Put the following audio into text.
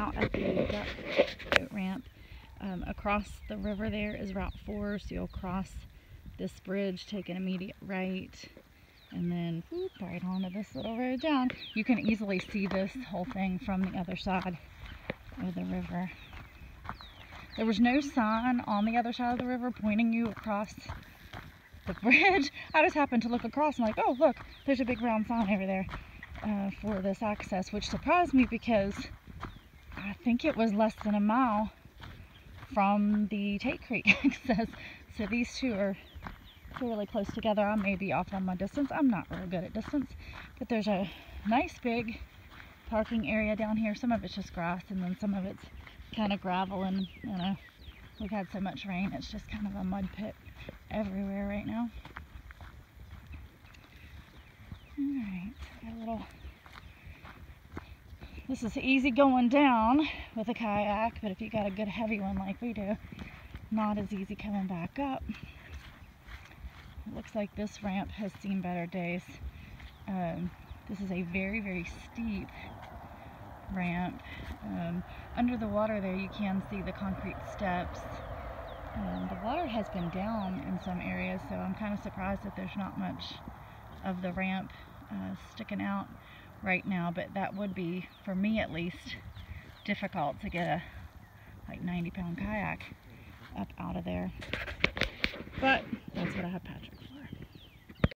out at the boat ramp. Across the river there is Route 4, so you'll cross this bridge, take an immediate right, and then whoop, right onto this little road down. You can easily see this whole thing from the other side of the river. There was no sign on the other side of the river pointing you across the bridge. I just happened to look across and like, oh look, there's a big round sign over there for this access, which surprised me because I think it was less than a mile from the Tate Creek access. So these two are really close together. I may be off on my distance. I'm not really good at distance, but there's a nice big parking area down here. Some of it's just grass and then some of it's kind of gravel, and you know, we've had so much rain it's just kind of a mud pit everywhere right now. Alright, so got a little, this is easy going down with a kayak, but if you got a good heavy one like we do, not as easy coming back up. It looks like this ramp has seen better days. This is a very, very steep ramp. Under the water there you can see the concrete steps. The water has been down in some areas, so I'm kind of surprised that there's not much of the ramp sticking out right now, but that would be, for me at least, difficult to get a like 90-pound kayak up out of there. But that's what I have, Patrick.